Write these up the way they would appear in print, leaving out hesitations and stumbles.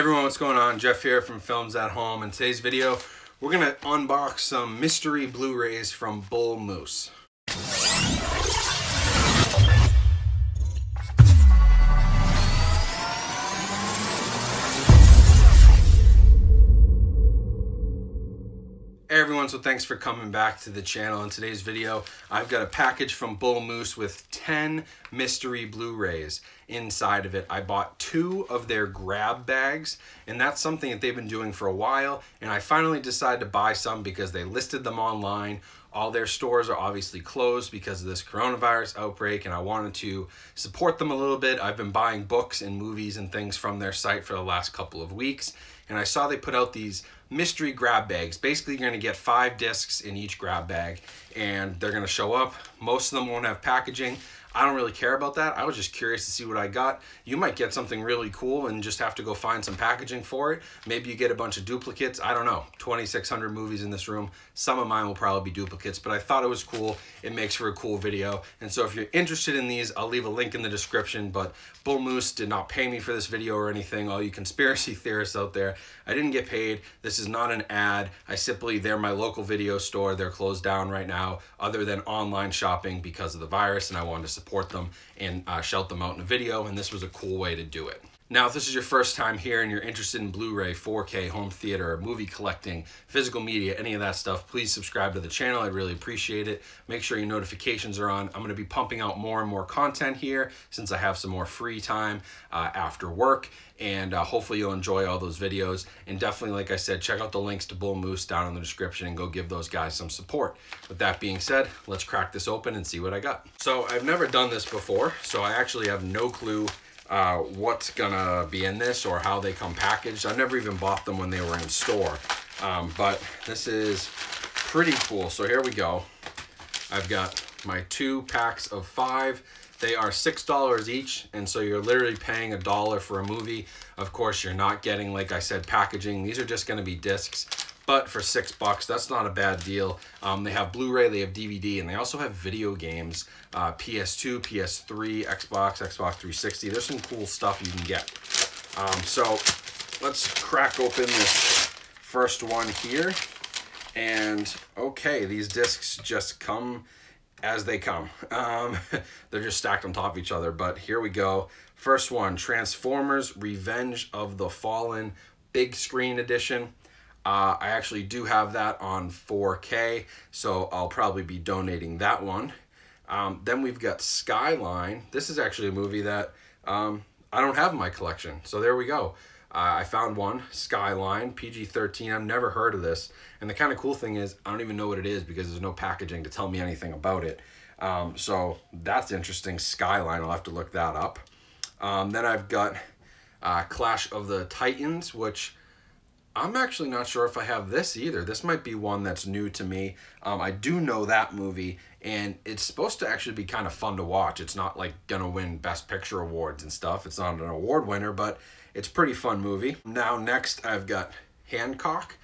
everyone, what's going on? Jeff here from Films at Home. In today's video, we're going to unbox some mystery Blu-rays from Bull Moose. Hey everyone, so thanks for coming back to the channel. In today's video, I've got a package from Bull Moose with 10 mystery Blu-rays inside of it. I bought 2 of their grab bags, and that's something that they've been doing for a while, and I finally decided to buy some because they listed them online. All their stores are obviously closed because of this coronavirus outbreak, and I wanted to support them a little bit. I've been buying books and movies and things from their site for the last couple of weeks, and I saw they put out these mystery grab bags. Basically, you're going to get 5 discs in each grab bag, and they're going to show up. Most of them won't have packaging. I don't really care about that. I was just curious to see what I got. You might get something really cool and just have to go find some packaging for it. Maybe you get a bunch of duplicates. I don't know. 2,600 movies in this room. Some of mine will probably be duplicates, but I thought it was cool. It makes for a cool video. And so if you're interested in these, I'll leave a link in the description, but Bull Moose did not pay me for this video or anything. All you conspiracy theorists out there, I didn't get paid. This is not an ad. They're my local video store. They're closed down right now, other than online shopping because of the virus, and I wanted to support them and shout them out in a video, and this was a cool way to do it. Now, if this is your first time here and you're interested in Blu-ray, 4K, home theater, movie collecting, physical media, any of that stuff, please subscribe to the channel. I'd really appreciate it. Make sure your notifications are on. I'm going to be pumping out more and more content here since I have some more free time after work, and hopefully you'll enjoy all those videos. And definitely, like I said, check out the links to Bull Moose down in the description and go give those guys some support. With that being said, let's crack this open and see what I got. So I've never done this before, so I actually have no clue what's gonna be in this or how they come packaged. I've never even bought them when they were in store, but this is pretty cool. So here we go. I've got my 2 packs of 5. They are $6 each, and so you're literally paying $1 for a movie. Of course, you're not getting, like I said, packaging. These are just gonna be discs, but for $6, that's not a bad deal. They have Blu-ray, they have DVD, and they also have video games, PS2, PS3, Xbox, Xbox 360. There's some cool stuff you can get. So let's crack open this first one here. And okay, these discs just come as they come. They're just stacked on top of each other, but here we go. First one, Transformers Revenge of the Fallen, big screen edition. I actually do have that on 4K, so I'll probably be donating that one. Then we've got Skyline. This is actually a movie that I don't have in my collection, so there we go. I found one, Skyline, PG-13. I've never heard of this, and the kind of cool thing is I don't even know what it is because there's no packaging to tell me anything about it. So that's interesting, Skyline. I'll have to look that up. Then I've got Clash of the Titans, which I'm actually not sure if I have this either. This might be one that's new to me. I do know that movie, and it's supposed to actually be kind of fun to watch. It's not like gonna win Best Picture awards and stuff. It's not an award winner, but it's a pretty fun movie. Now next, I've got Hancock.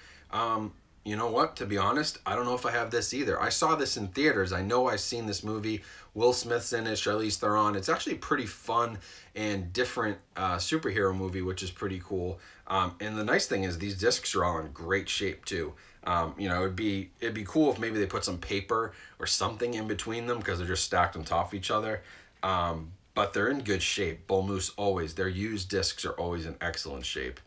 You know what, to be honest, I don't know if I have this either. I saw this in theaters. I know I've seen this movie. Will Smith's in it, Charlize Theron. It's actually a pretty fun and different superhero movie, which is pretty cool. And the nice thing is these discs are all in great shape too. You know, it'd be cool if maybe they put some paper or something in between them because they're just stacked on top of each other. But they're in good shape. Bull Moose always, their used discs are always in excellent shape.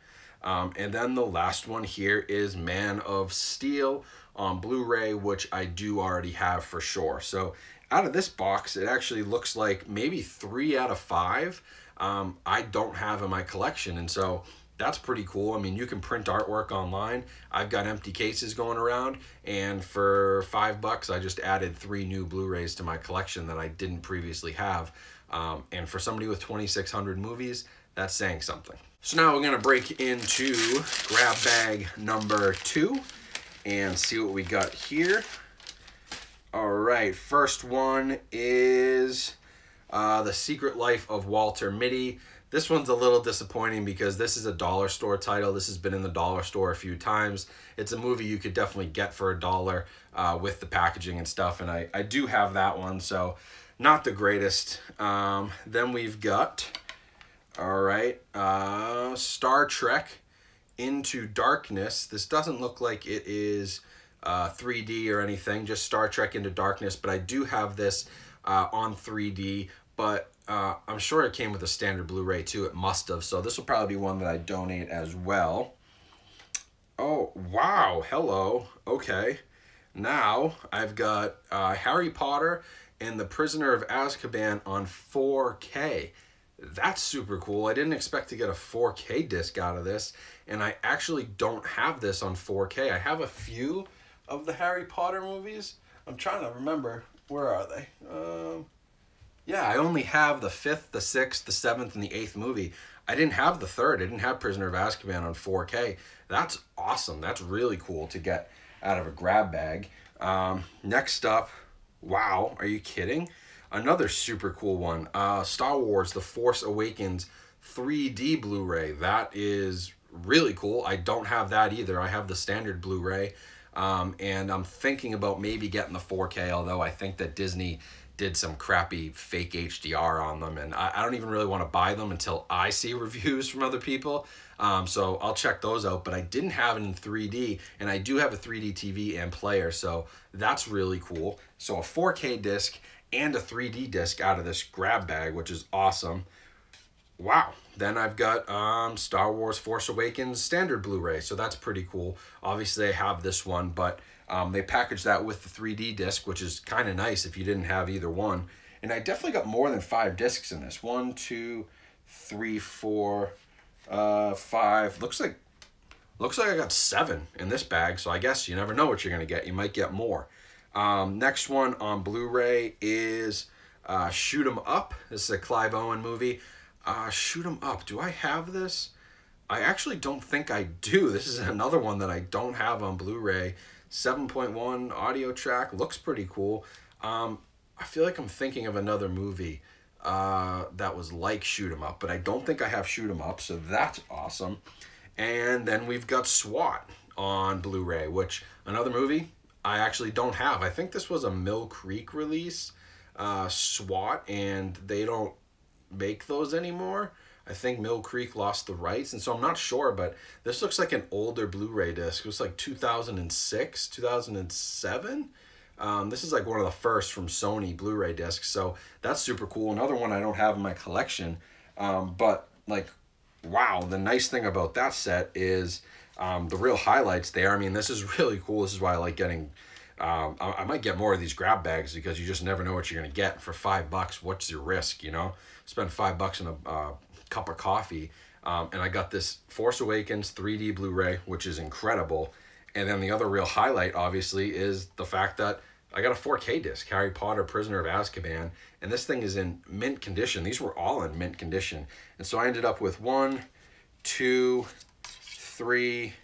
And then the last one here is Man of Steel on Blu-ray, which I do already have for sure. So out of this box, it actually looks like maybe 3 out of 5 I don't have in my collection. And so that's pretty cool. I mean, you can print artwork online. I've got empty cases going around, and for $5, I just added 3 new Blu-rays to my collection that I didn't previously have. And for somebody with 2,600 movies, that's saying something. So now we're gonna break into grab bag number 2 and see what we got here. All right, first one is The Secret Life of Walter Mitty. This one's a little disappointing because this is a dollar store title. This has been in the dollar store a few times. It's a movie you could definitely get for $1 with the packaging and stuff, and I do have that one, so not the greatest. Then we've got All right, Star Trek Into Darkness. This doesn't look like it is 3D or anything, just Star Trek Into Darkness, but I do have this on 3D, but I'm sure it came with a standard Blu-ray too. It must have, so this will probably be one that I donate as well. Oh, wow, hello, okay. Now I've got Harry Potter and the Prisoner of Azkaban on 4K. That's super cool. I didn't expect to get a 4K disc out of this, and I actually don't have this on 4K. I have a few of the Harry Potter movies. I'm trying to remember, where are they? Yeah, I only have the 5th, the 6th, the 7th, and the 8th movie. I didn't have the 3rd. I didn't have Prisoner of Azkaban on 4K. That's awesome. That's really cool to get out of a grab bag. Next up, wow, are you kidding? Another super cool one, Star Wars The Force Awakens 3D Blu-ray. That is really cool. I don't have that either. I have the standard Blu-ray, and I'm thinking about maybe getting the 4K, although I think that Disney did some crappy fake HDR on them, and I don't even really want to buy them until I see reviews from other people, so I'll check those out. But I didn't have it in 3D, and I do have a 3D TV and player, so that's really cool. So a 4K disc and a 3D disc out of this grab bag, which is awesome. Wow. Then I've got Star Wars Force Awakens standard Blu-ray, so that's pretty cool. Obviously I have this one, but they packaged that with the 3D disc, which is kind of nice if you didn't have either one. And I definitely got more than 5 discs in this. 1, 2, 3, 4, 5. Looks like I got 7 in this bag, so I guess you never know what you're gonna get. You might get more. Next one on Blu-ray is Shoot 'em Up. This is a Clive Owen movie. Shoot 'em Up. Do I have this? I actually don't think I do. This is another one that I don't have on Blu-ray. 7.1 audio track. Looks pretty cool. I feel like I'm thinking of another movie that was like Shoot 'em Up, but I don't think I have Shoot 'em Up, so that's awesome. And then we've got SWAT on Blu-ray, which another movie I actually don't have. I think this was a Mill Creek release, SWAT, and they don't make those anymore. I think Mill Creek lost the rights, and so I'm not sure, but this looks like an older Blu-ray disc. It was like 2006, 2007. This is like one of the first from Sony Blu-ray discs, so that's super cool. Another one I don't have in my collection, but like, wow, the nice thing about that set is the real highlights there. I mean, this is really cool. This is why I like getting, I might get more of these grab bags, because you just never know what you're going to get for $5. What's your risk, you know? Spend $5 on a cup of coffee. And I got this Force Awakens 3D Blu-ray, which is incredible. And then the other real highlight, obviously, is the fact that I got a 4K disc, Harry Potter, Prisoner of Azkaban. And this thing is in mint condition. These were all in mint condition. And so I ended up with 1, 2, 3,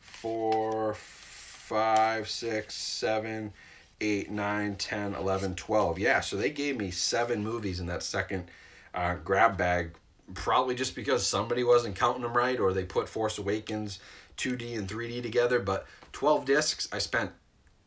4, 5, 6, 7, 8, 9, 10, 11, 12. Yeah, so they gave me 7 movies in that second grab bag, probably just because somebody wasn't counting them right, or they put Force Awakens 2D and 3D together. But 12 discs, I spent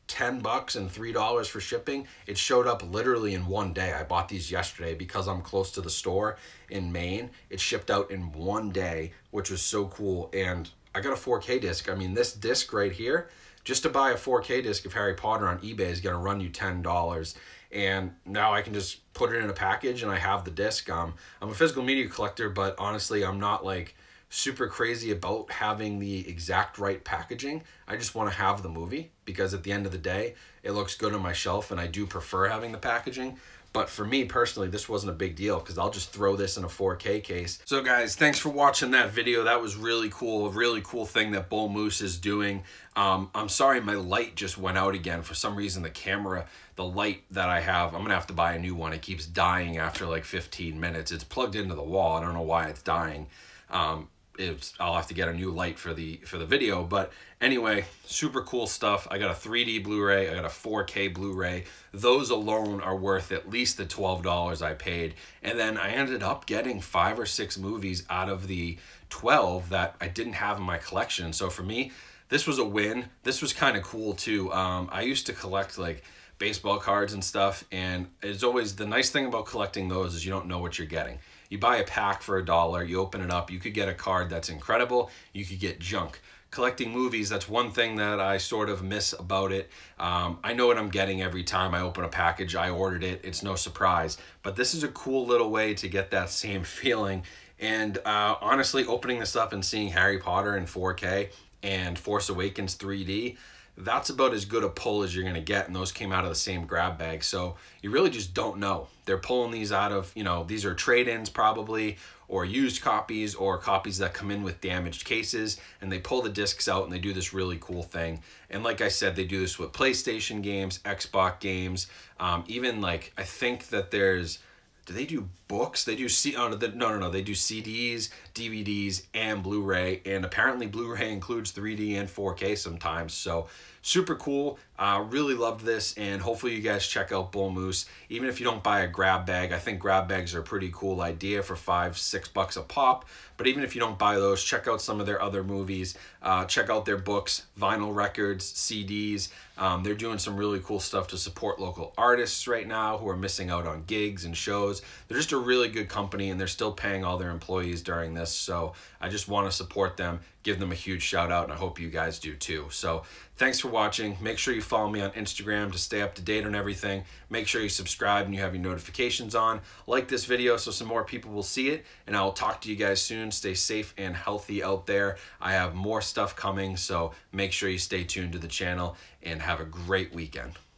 $10 and $3 for shipping. It showed up literally in one day. I bought these yesterday because I'm close to the store in Maine. It shipped out in one day, which was so cool. And I got a 4K disc. I mean, this disc right here, just to buy a 4K disc of Harry Potter on eBay is going to run you $10. And now I can just put it in a package and I have the disc. I'm a physical media collector, but honestly, I'm not like super crazy about having the exact right packaging. I just want to have the movie, because at the end of the day, it looks good on my shelf, and I do prefer having the packaging. But for me personally, this wasn't a big deal, because I'll just throw this in a 4K case. So guys, thanks for watching that video. That was really cool, a really cool thing that Bull Moose is doing. I'm sorry my light just went out again. For some reason, the camera, the light that I have, I'm going to have to buy a new one. It keeps dying after like 15 minutes. It's plugged into the wall. I don't know why it's dying. I'll have to get a new light for the video. But anyway, super cool stuff. I got a 3D Blu-ray, I got a 4K Blu-ray. Those alone are worth at least the $12 I paid. And then I ended up getting 5 or 6 movies out of the 12 that I didn't have in my collection. So for me, this was a win. This was kind of cool too. I used to collect like baseball cards and stuff, and it's always the nice thing about collecting those is you don't know what you're getting. You buy a pack for $1, you open it up, you could get a card that's incredible, you could get junk. Collecting movies, that's one thing that I sort of miss about it. I know what I'm getting every time I open a package. I ordered it, it's no surprise. But this is a cool little way to get that same feeling. And honestly, opening this up and seeing Harry Potter in 4K and Force Awakens 3D, that's about as good a pull as you're gonna get, and those came out of the same grab bag. So you really just don't know. They're pulling these out of, you know, these are trade-ins probably, or used copies, or copies that come in with damaged cases, and they pull the discs out and they do this really cool thing. And like I said, they do this with PlayStation games, Xbox games, even like, I think that there's, do they do books? They do they do CDs, DVDs, and Blu-ray, and apparently Blu-ray includes 3D and 4K sometimes. So super cool. Really loved this, and hopefully you guys check out Bull Moose. Even if you don't buy a grab bag, I think grab bags are a pretty cool idea for $5, $6 a pop. But even if you don't buy those, check out some of their other movies. Check out their books, vinyl records, CDs. They're doing some really cool stuff to support local artists right now who are missing out on gigs and shows. They're just a really good company, and they're still paying all their employees during this. So I just want to support them, give them a huge shout out, and I hope you guys do too. So thanks for watching. Make sure you follow me on Instagram to stay up to date on everything. Make sure you subscribe and you have your notifications on. Like this video so some more people will see it, and I'll talk to you guys soon. Stay safe and healthy out there. I have more stuff coming, so make sure you stay tuned to the channel and have a great weekend.